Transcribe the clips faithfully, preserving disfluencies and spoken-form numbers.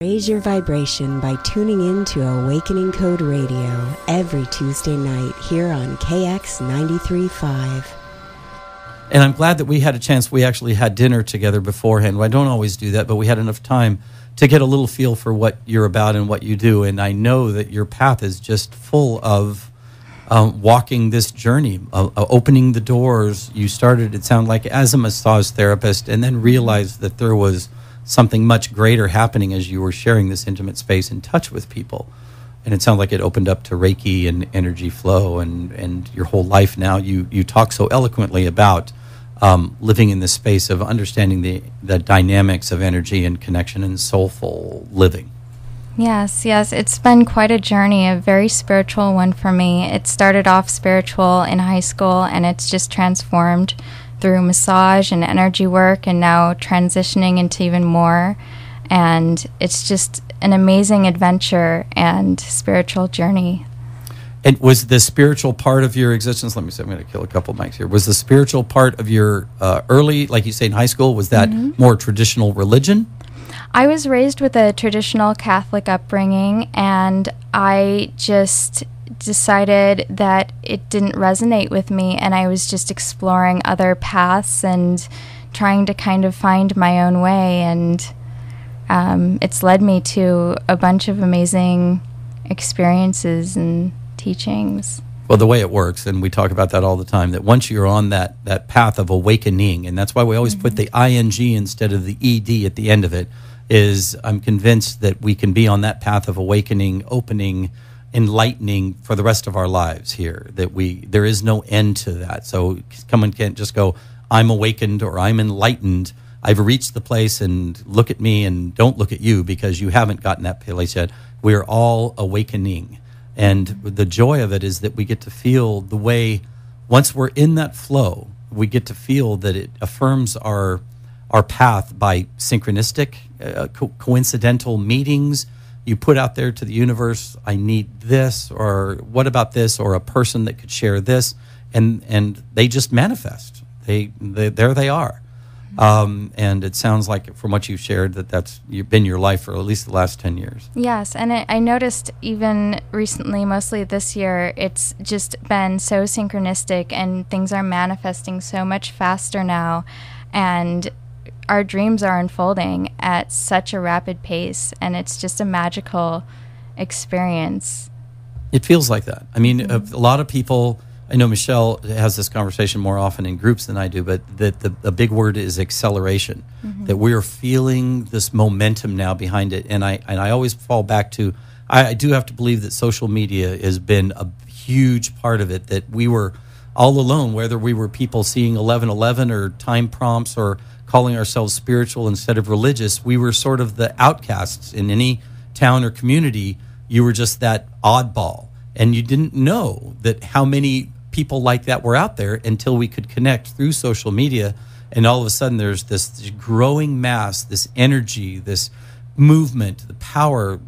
Raise your vibration by tuning in to Awakening Code Radio every Tuesday night here on K X ninety-three point five. And I'm glad that we had a chance. We actually had dinner together beforehand. I don't always do that, but we had enough time to get a little feel for what you're about and what you do. And I know that your path is just full of um, walking this journey, uh, uh, opening the doors. You started, it sounded like, as a massage therapist and then realized that there was something much greater happening as you were sharing this intimate space and touch with people. And it sounded like it opened up to Reiki and energy flow and, and your whole life now. You you talk so eloquently about um, living in this space of understanding the, the dynamics of energy and connection and soulful living. Yes, yes. It's been quite a journey, a very spiritual one for me. It started off spiritual in high school, and it's just transformed through massage and energy work, and now transitioning into even more. And it's just an amazing adventure and spiritual journey. And was the spiritual part of your existence, let me say, I'm going to kill a couple mics here, was the spiritual part of your uh, early, like you say, in high school, was that mm-hmm. more traditional religion? I was raised with a traditional Catholic upbringing, and I just decided that it didn't resonate with me, and I was just exploring other paths and trying to kind of find my own way. And um, it's led me to a bunch of amazing experiences and teachings. Well, the way it works, and we talk about that all the time, that once you're on that, that path of awakening, and that's why we always mm-hmm. put the I N G instead of the E D at the end of it, is I'm convinced that we can be on that path of awakening, opening, enlightening for the rest of our lives here, that we there is no end to that. So someone can't just go, I'm awakened or I'm enlightened. I've reached the place and look at me and don't look at you because you haven't gotten that place yet. We are all awakening. And the joy of it is that we get to feel the way, once we're in that flow, we get to feel that it affirms our our path by synchronistic, uh, co- coincidental meetings. You put out there to the universe, I need this, or what about this, or a person that could share this, and and they just manifest. They, they there they are, um, and it sounds like from what you shared that that's been your life for at least the last ten years. Yes, and I, I noticed even recently, mostly this year, it's just been so synchronistic, and things are manifesting so much faster now, and our dreams are unfolding at such a rapid pace, and it's just a magical experience. It feels like that. I mean, mm-hmm. a, a lot of people, I know Michelle has this conversation more often in groups than I do, but that the, the big word is acceleration, mm-hmm. that we're feeling this momentum now behind it. And I and I always fall back to, I, I do have to believe that social media has been a huge part of it, that we were all alone, whether we were people seeing eleven eleven or time prompts or calling ourselves spiritual instead of religious, we were sort of the outcasts in any town or community. You were just that oddball. And you didn't know that how many people like that were out there until we could connect through social media. And all of a sudden there's this, this growing mass, this energy, this movement, the power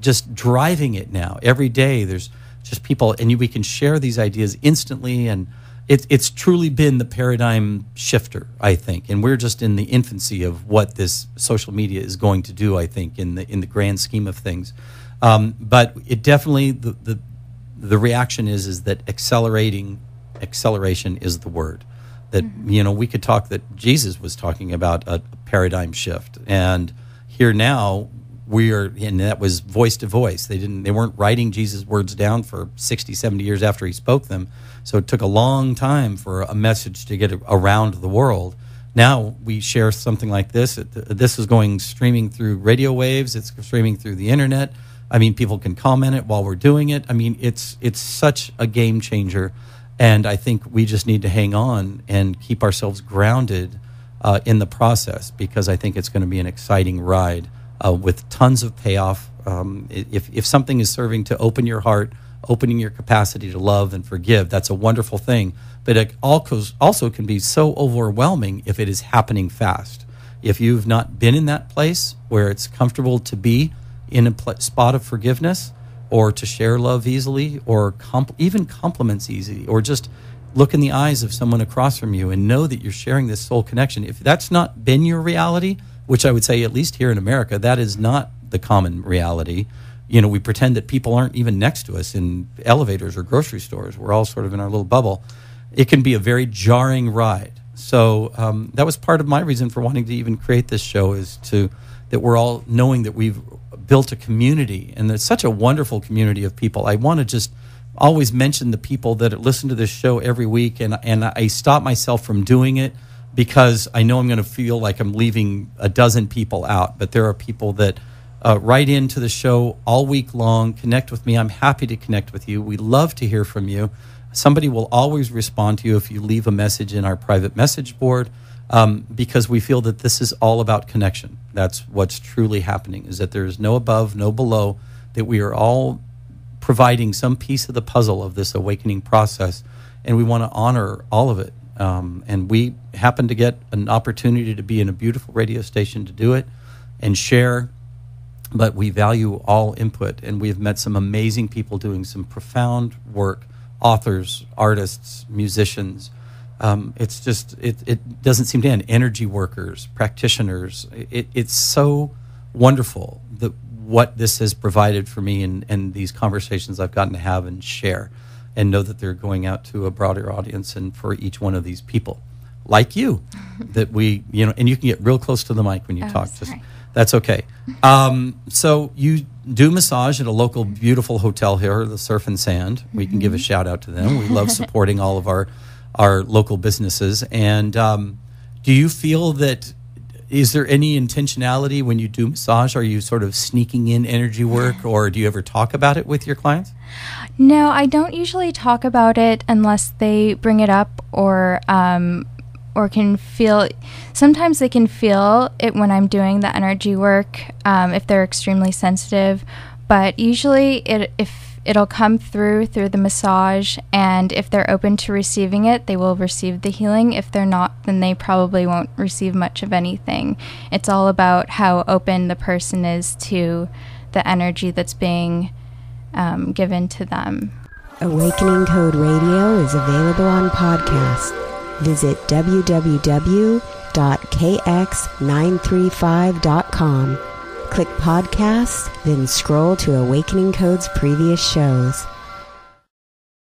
just driving it now. Every day there's just people, and we can share these ideas instantly, and It, it's truly been the paradigm shifter, I think, and we're just in the infancy of what this social media is going to do, I think, in the in the grand scheme of things. Um, but it definitely, the, the the reaction is is that accelerating, acceleration is the word. That, mm-hmm. you know, we could talk that Jesus was talking about a paradigm shift, and here now we are, and that was voice to voice. They didn't, they weren't writing Jesus' words down for sixty, seventy years after he spoke them. So it took a long time for a message to get around the world. Now we share something like this. This is going streaming through radio waves. It's streaming through the internet. I mean, people can comment it while we're doing it. I mean, it's it's such a game changer. And I think we just need to hang on and keep ourselves grounded uh, in the process, because I think it's going to be an exciting ride uh, with tons of payoff. Um, if, if something is serving to open your heart, opening your capacity to love and forgive, that's a wonderful thing. But it also can be so overwhelming if it is happening fast. If you've not been in that place where it's comfortable to be in a pl- spot of forgiveness, or to share love easily, or comp- even compliments easy, or just look in the eyes of someone across from you and know that you're sharing this soul connection. If that's not been your reality, which I would say, at least here in America, that is not the common reality. You know, we pretend that people aren't even next to us in elevators or grocery stores. We're all sort of in our little bubble. It can be a very jarring ride. So um, that was part of my reason for wanting to even create this show, is to that we're all knowing that we've built a community, and there's such a wonderful community of people. I want to just always mention the people that listen to this show every week, and and I stop myself from doing it because I know I'm going to feel like I'm leaving a dozen people out. But there are people that uh, write into the show all week long, connect with me. I'm happy to connect with you. We love to hear from you. Somebody will always respond to you if you leave a message in our private message board, um, because we feel that this is all about connection. That's what's truly happening, is that there is no above, no below, that we are all providing some piece of the puzzle of this awakening process, and we want to honor all of it. Um, and we happen to get an opportunity to be in a beautiful radio station to do it and share, but we value all input, and we've met some amazing people doing some profound work. Authors, artists, musicians. Um, it's just, it, it doesn't seem to end. Energy workers, practitioners. It, it's so wonderful that what this has provided for me, and, and these conversations I've gotten to have and share, and know that they're going out to a broader audience, and for each one of these people, like you, that we, you know, and you can get real close to the mic when you oh, talk. Sorry. Just That's okay. Um, so you do massage at a local beautiful hotel here, the Surf and Sand. We can give a shout out to them. We love supporting all of our our local businesses. And um, do you feel that, is there any intentionality when you do massage? Are you sort of sneaking in energy work, or do you ever talk about it with your clients? No, I don't usually talk about it unless they bring it up, or um or can feel, sometimes they can feel it when I'm doing the energy work, um, if they're extremely sensitive. But usually it, if it'll come through, through the massage, and if they're open to receiving it, they will receive the healing. If they're not, then they probably won't receive much of anything. It's all about how open the person is to the energy that's being um, given to them. Awakening Code Radio is available on podcast. Visit w w w dot k x nine three five dot com. Click Podcasts, then scroll to Awakening Code's previous shows.